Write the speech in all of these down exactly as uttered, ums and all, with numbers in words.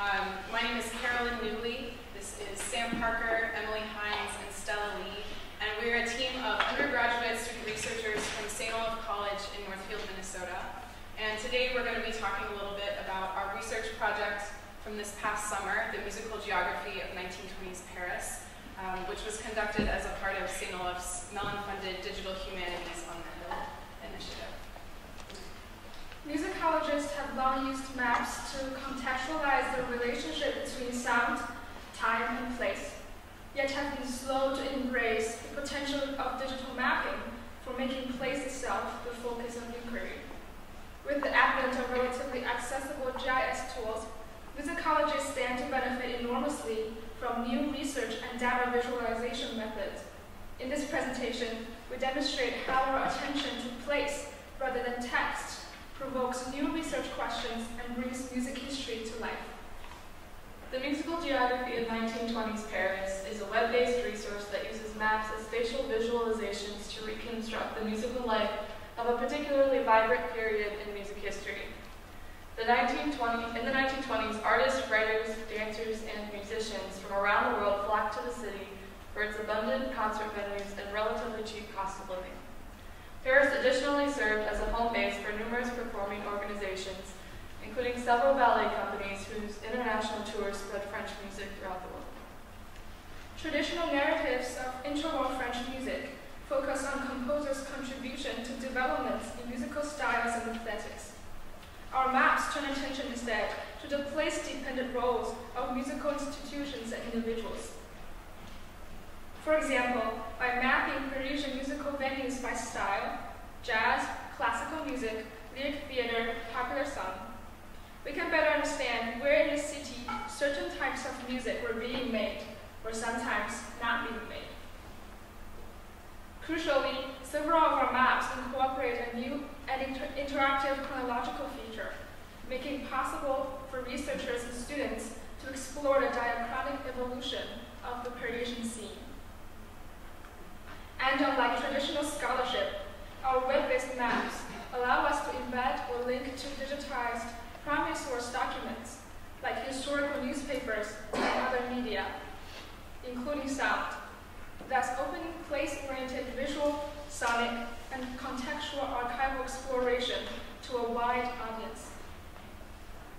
Um, my name is Carolyn Newley. This is Sam Parker, Emily Hines, and Stella Lee. And we're a team of undergraduate student researchers from Saint Olaf College in Northfield, Minnesota. And today we're going to be talking a little bit about our research project from this past summer, the Musical Geography of nineteen twenties Paris, um, which was conducted as a part of Saint Olaf's Mellon-funded Digital Humanities on the Hill initiative. Musicologists have long used maps to contextualize the relationship between sound, time, and place, yet have been slow to embrace the potential of digital mapping for making place itself the focus of inquiry. With the advent of relatively accessible G I S tools, musicologists stand to benefit enormously from new research and data visualization methods. In this presentation, we demonstrate how our attention to place rather than text provokes new research questions and brings music history to life. The Musical Geography of nineteen twenties Paris is a web-based resource that uses maps as spatial visualizations to reconstruct the musical life of a particularly vibrant period in music history. The nineteen twenties, in the nineteen twenties, artists, writers, dancers, and musicians from around the world flocked to the city for its abundant concert venues and relatively cheap cost of living. Paris additionally served as a home base for numerous performing organizations, including several ballet companies whose international tours spread French music throughout the world. Traditional narratives of interwar French music focus on composers' contribution to developments in musical styles and aesthetics. Our maps turn attention instead to the place-dependent roles of musical institutions and individuals. For example, by mapping Parisian musical venues by style, jazz, classical music, lyric theater, popular song, we can better understand where in the city certain types of music were being made, or sometimes not being made. Crucially, several of our maps incorporate a new and inter interactive chronological feature, making it possible for researchers and students to explore the diachronic evolution of the Parisian scene. And unlike traditional scholarship, our web-based maps allow us to embed or link to digitized primary source documents, like historical newspapers and other media, including sound, thus opening place-oriented visual, sonic, and contextual archival exploration to a wide audience.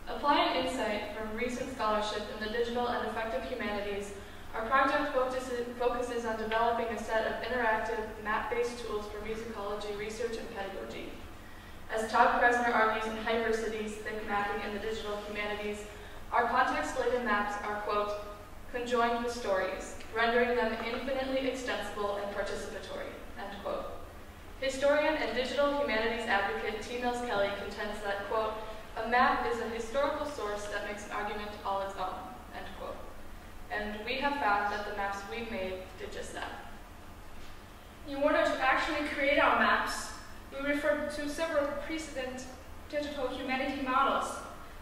Applying insight from recent scholarship in the digital and effective humanities, our project focuses, focuses on developing a set of interactive, map-based tools for musicology, research, and pedagogy. As Todd Kressner argues in Hypercities, Thick Mapping in the Digital Humanities, our context-related maps are, quote, conjoined with stories, rendering them infinitely extensible and participatory, end quote. Historian and digital humanities advocate T. Mills Kelly contends that, quote, a map is a historical source that makes an argument all its own, end quote. And we have found that the maps we made did just that. In order to actually create our maps, we refer to several precedent digital humanity models,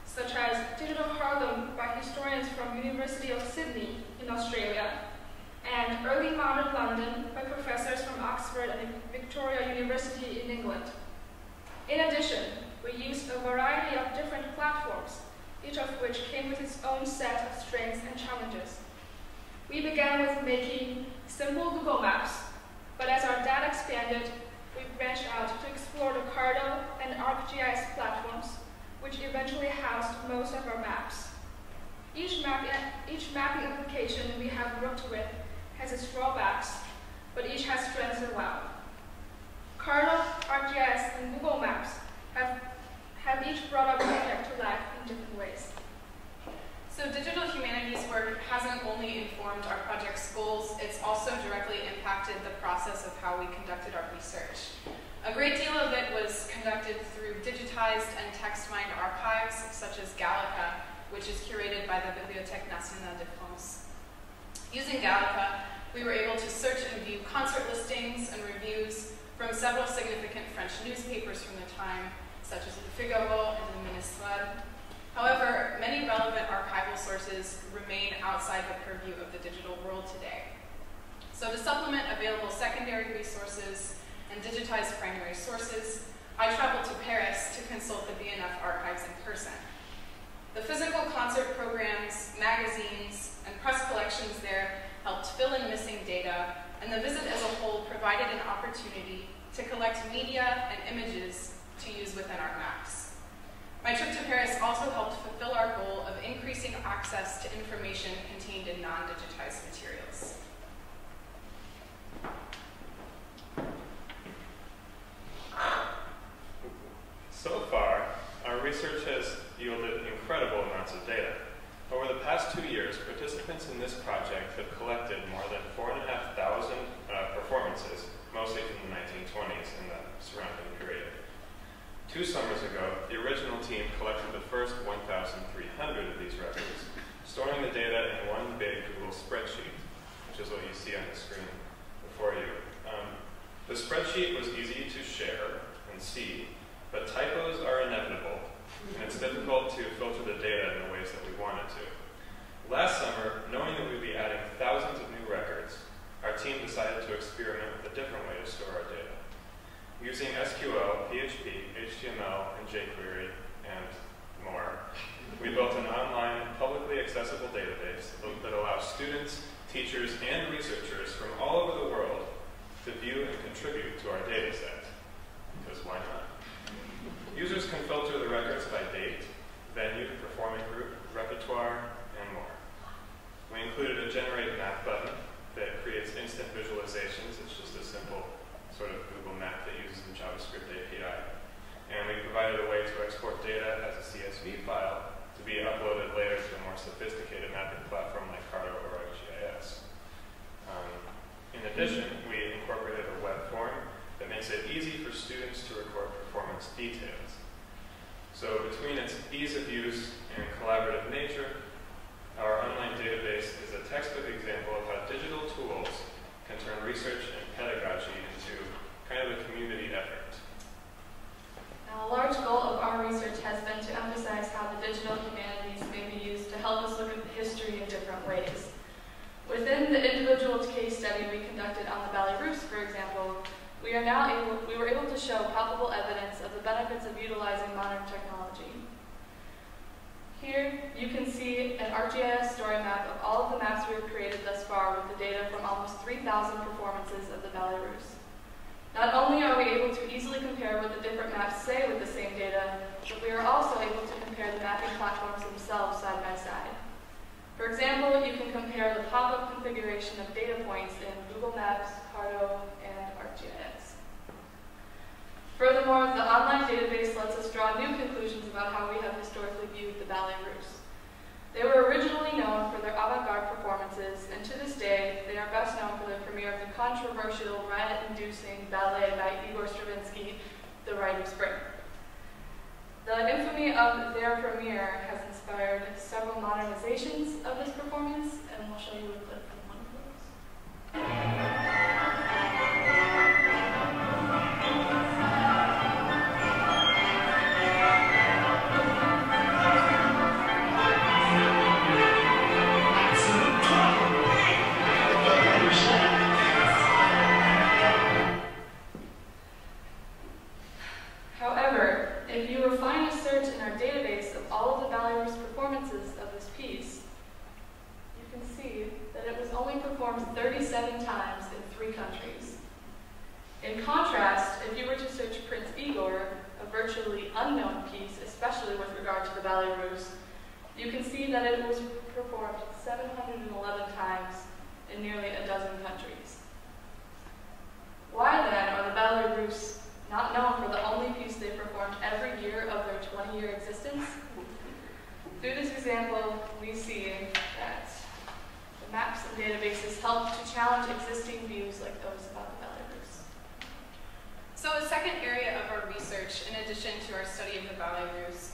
such as Digital Harlem by historians from University of Sydney in Australia, and Early Modern London by professors from Oxford and Victoria University in England. In addition, we used a variety of different platforms, each of which came with its own set of strengths and challenges. We began with making simple Google Maps, but as our data expanded, we branched out to explore the Cardo and ArcGIS platforms, which eventually housed most of our maps. Each, map, each mapping application we have worked with has its drawbacks, but each has strengths as well. Carto, ArcGIS, and Google Maps have have each brought our project to life in different ways. So digital humanities work hasn't only informed our project's goals, it's also directly impacted the process of how we conducted our research. A great deal of it was conducted through digitized and text-mined archives, such as Gallica, which is curated by the Bibliothèque Nationale de France. Using Gallica, we were able to search and view concert listings and reviews from several significant French newspapers from the time, such as the Figaro and the Ministère. However, many relevant archival sources remain outside the purview of the digital world today. So to supplement available secondary resources and digitized primary sources, I traveled to Paris to consult the B N F archives in person. The physical concert programs, magazines, and press collections there helped fill in missing data, and the visit as a whole provided an opportunity to collect media and images to use within our maps. My trip to Paris also helped fulfill our goal of increasing access to information contained in non-digitized materials. So far, our research has yielded incredible amounts of data. Over the past two years, participants in this project have collected more than four thousand five hundred uh, performances, mostly from the nineteen twenties and the surrounding period. Two summers ago, the original team collected the first one thousand three hundred of these records, storing the data in one big Google spreadsheet, which is what you see on the screen before you. Um, the spreadsheet was easy to share and see, but typos are inevitable, and it's difficult to filter the data in the ways that we wanted to. Last summer, knowing that we'd be adding thousands of new records, our team decided to experiment with a different way to store our data. Using S Q L, P H P, H T M L, and jQuery, and more, we built an online, publicly accessible database that allows students, teachers, and researchers from all over the world to view and contribute to our data set, because why not? Users can filter the records by date, venue, performing group, repertoire, and more. We included a generate map button that creates instant visualizations. It's just a simple sort of Google map that uses the JavaScript A P I. And we provided a way to export data as a C S V file to be uploaded later to a more sophisticated mapping platform like Carto or ArcGIS. Um, in addition, we incorporated a web form that makes it easy for students to record performance details. So between its ease of use and collaborative nature, our online database is a textbook example of how digital tools can turn research and pedagogy into kind of a community effort. Now, a large goal of our research has been to emphasize how the digital humanities may be used to help us look at the history in different ways. Within the individual case study we conducted on the Ballets Russes, for example, We, are now able, we were able to show palpable evidence of the benefits of utilizing modern technology. Here, you can see an ArcGIS story map of all of the maps we have created thus far with the data from almost three thousand performances of the Ballets Russes. Not only are we able to easily compare what the different maps say with the same data, but we are also able to compare the mapping platforms themselves side by side. For example, you can compare the pop-up configuration of data points in Google Maps, Cardo, and ArcGIS. Furthermore, the online database lets us draw new conclusions about how we have historically viewed the Ballets Russes. They were originally known for their avant-garde performances, and to this day, they are best known for the premiere of the controversial, riot-inducing ballet by Igor Stravinsky, The Rite of Spring. The infamy of their premiere has inspired several modernizations of this performance, and we'll show you a clip from one of those. thirty-seven times in three countries. In contrast, if you were to search Prince Igor, a virtually unknown piece, especially with regard to the Ballets Russes, you can see that it was performed seven hundred eleven times in nearly a dozen countries. Why then are the Ballets Russes not known for the only piece they performed every year of their twenty-year existence? Through this example, we see that maps and databases help to challenge existing views like those about the Ballets Russes. So a second area of our research, in addition to our study of the Ballets Russes,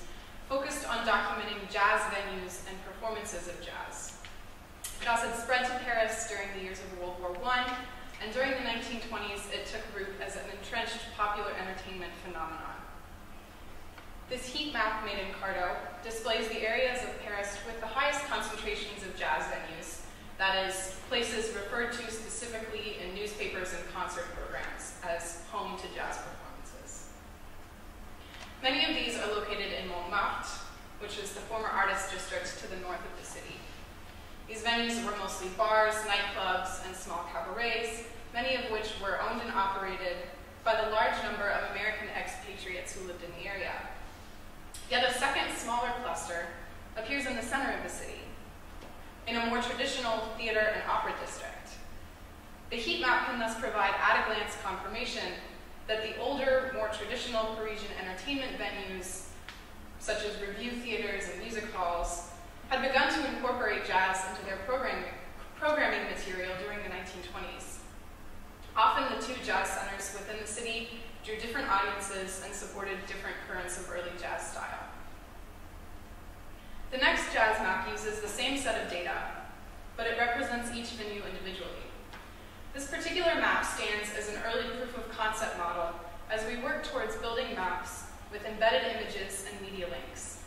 focused on documenting jazz venues and performances of jazz. Jazz had spread to Paris during the years of World War One, and during the nineteen twenties, it took root as an entrenched popular entertainment phenomenon. This heat map made in Cardo displays the areas of Paris with the highest concentrations of jazz venues, that is, places referred to specifically in newspapers and concert programs as home to jazz performances. Many of these are located in Montmartre, which is the former artist mostly bars, nightclubs, and small cabarets, many of which were owned and operated by the large number of American expatriates who lived in the area. Yet a second, smaller cluster appears in the center of the city, in a more traditional theater and opera district. The heat map can thus provide at-a-glance confirmation that the older, more traditional Parisian entertainment venues, such as revue theaters and music halls, had begun to incorporate jazz into their program programming material during the nineteen twenties. Often the two jazz centers within the city drew different audiences and supported different currents of early jazz style. The next jazz map uses the same set of data, but it represents each venue individually. This particular map stands as an early proof of concept model as we work towards building maps with embedded images and media links.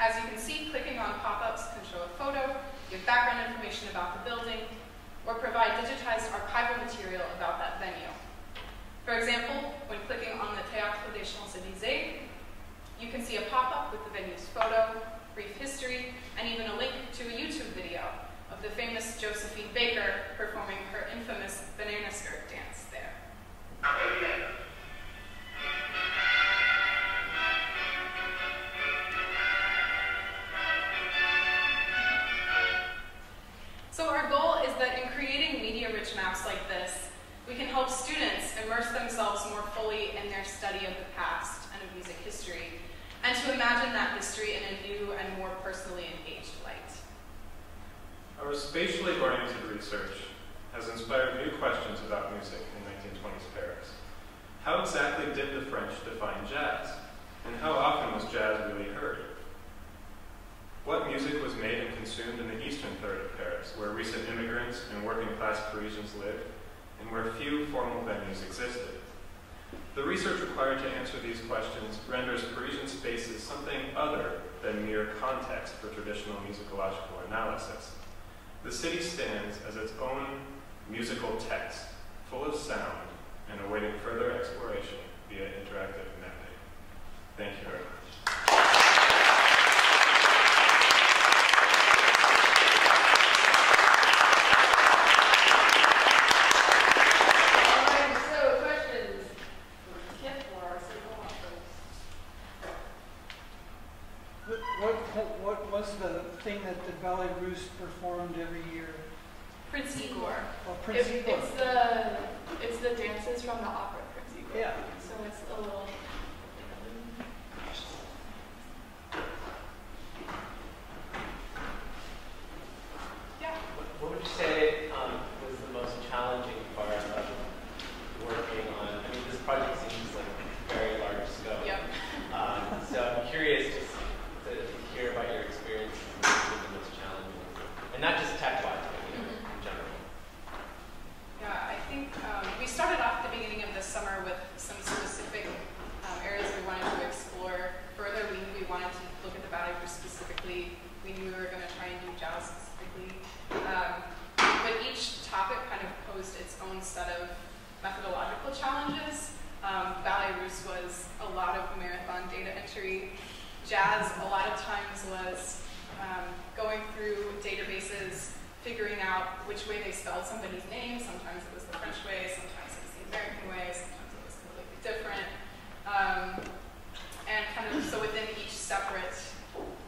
As you can see, clicking on pop-ups can show a photo, give background information about the building, or provide digitized archival material about that venue. For example, when clicking on the Théâtre des Champs-Élysées, you can see a pop-up with the venue's photo, brief history, and even a link to a YouTube video of the famous Josephine Baker performing her infamous banana skirt dance there. So our goal is that in creating media-rich maps like this, we can help students immerse themselves more fully in their study of the past and of music history, and to imagine that history in a new and more personally engaged light. Our spatially oriented research has inspired new questions about music in nineteen twenties Paris. How exactly did the French define jazz? And how often was jazz really heard? What music was made and consumed in the eastern third of Paris, where recent immigrants and working-class Parisians lived, and where few formal venues existed? The research required to answer these questions renders Parisian spaces something other than mere context for traditional musicological analysis. The city stands as its own musical text, full of sound and awaiting further exploration via interactive mapping. Thank you very much. That the Ballet Russe performed every year? Prince Igor. Well, Prince it, Igor. It's the, it's the dances from the opera, Prince Igor. Yeah. So it's a little... Yeah. What, what would you say um, was the most challenging part of working on, I mean, this project seems like a very large scope. Yep. Um, so I'm curious just to, to hear about your experience. And not just tech wise, but you know, mm-hmm. in general. Yeah, I think um, we started off the beginning of this summer with some specific um, areas we wanted to explore further. We knew we wanted to look at the Ballet Russe specifically. We knew we were going to try and do jazz specifically. Um, but each topic kind of posed its own set of methodological challenges. Um, Ballet Russe was a lot of marathon data entry. Jazz, a lot of times, was Um, going through databases, figuring out which way they spelled somebody's name. Sometimes it was the French way, sometimes it was the American way, sometimes it was completely different. Um, and kind of so within each separate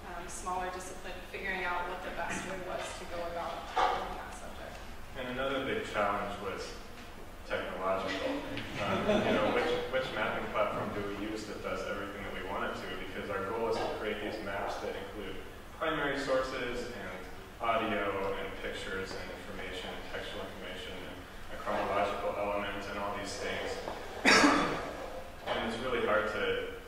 um, smaller discipline, figuring out what the best way was to go about that subject. And another big challenge was technological. um, you know, which, which mapping platform do we use that does everything that we want it to? Because our goal is to create these maps that include primary sources and audio and pictures and information and textual information and a chronological element and all these things. And it's really hard to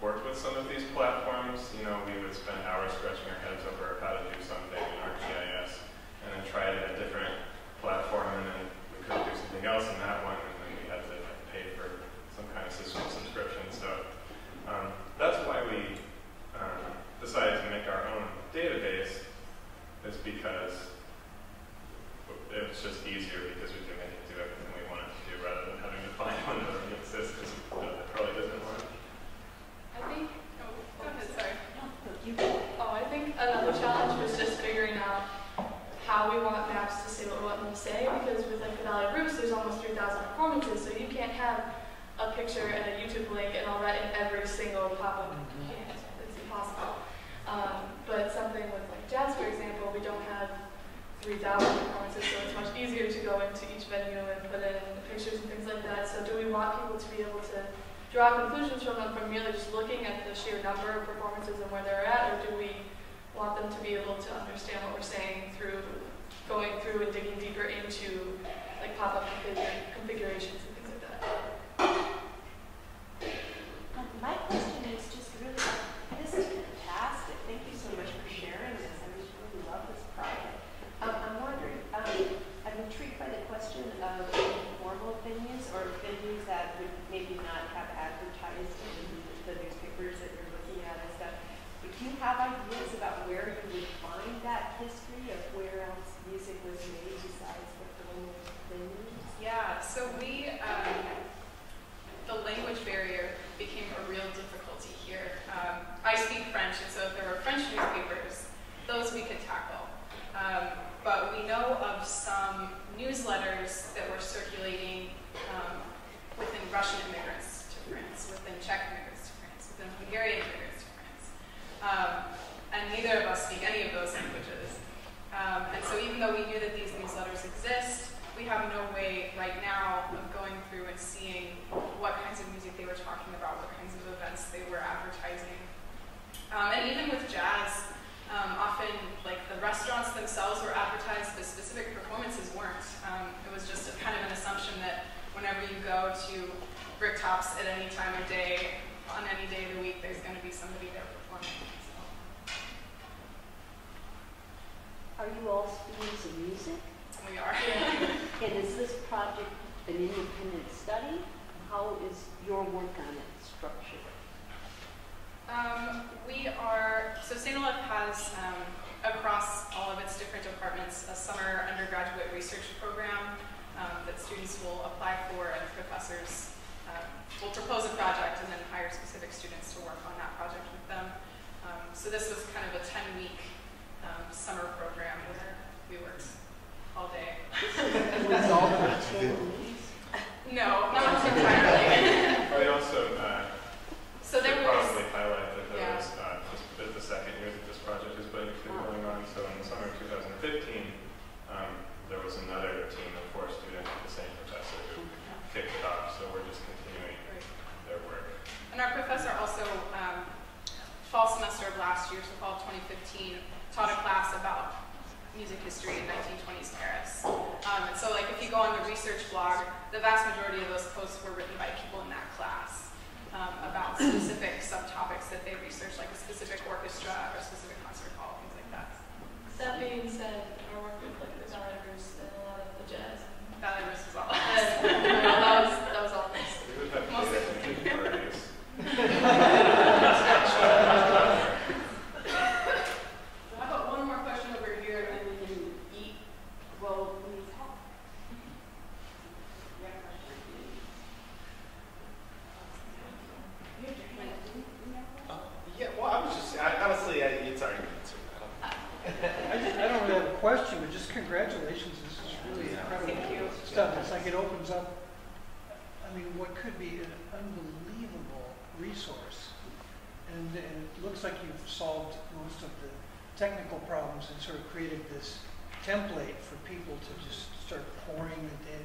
work with some of these platforms. You know, we would spend hours scratching our heads over how to do something in ArcGIS and then try it at a different platform and then we couldn't do something else in that one and then we had to like, pay for some kind of system subscription. So um, that's why we um, decided to make our own database is because it's just easier because we can make it do everything we want it to do rather than having to find one that already exists because it probably doesn't work. I think, oh, go ahead, sorry. Oh, I think another challenge was just figuring out how say, because with like the Ballet Russe, there's almost three thousand performances, so you can't have a picture and a YouTube link and all that in every single pop-up. You can't. It's impossible. Um, but something with like jazz, for example, we don't have three thousand performances, so it's much easier to go into each venue and put in pictures and things like that. So do we want people to be able to draw conclusions from them from merely just looking at the sheer number of performances and where they're at, or do we want them to be able to understand what we're saying through going through and digging deeper into like pop-up configura configurations and things like that? Um, my question is just really, this is fantastic. Thank you so much for sharing this. I just really love this project. Um, I'm wondering, um, I'm intrigued by the question of informal venues or venues that would maybe not have advertised in the newspapers that you're looking at and stuff. But do you have ideas about where you would find that history of where else music was made besides the formal venues? Yeah, so we, um, the language barrier became a real difficulty here. Um, I speak French, and so if there were French newspapers, those we could tackle. Um, but we know of some newsletters that were circulating um, within Russian immigrants to France, within Czech immigrants to France, within Hungarian immigrants to France. Um, and neither of us speak any of those languages. Um, and so even though we knew that these newsletters exist, we have no way right now of going through and seeing what kinds of music they were talking about, what kinds of events they were advertising. Um, and even with jazz, um, often like the restaurants themselves were advertised, the specific performances weren't. Um, it was just a, kind of an assumption that whenever you go to Bricktops at any time of day, on any day of the week, there's going to be somebody there performing. So. Are you all students of music? We are. And is this project an independent study? How is your work on it structured? Um, we are, so Saint Olaf has, um, across all of its different departments, a summer undergraduate research program um, that students will apply for, and professors um, will propose a project and then hire specific students to work on that project with them. Um, so this was kind of a ten-week um, summer program where we worked all day. No, not entirely. But also, uh, so there was, probably highlight that there yeah. was uh, just the, the second year that this project has been going on. So in the summer of twenty fifteen, um, there was another team of four students with the same professor who kicked it off. So we're just continuing right. their work. And our professor also, um, fall semester of last year, so fall of twenty fifteen, taught a class about music history in nineteen twenties Paris. Um, and so like if you go on the research blog, the vast majority of those posts were written by people in that class um, about specific subtopics that they researched, like a specific orchestra or a specific concert hall, things like that. That being said, our work with like the Ballet Russe and a lot of the jazz. Ballet Russe was all us. That was, that was all us. Mostly. Technical problems and sort of created this template for people to just start pouring it in.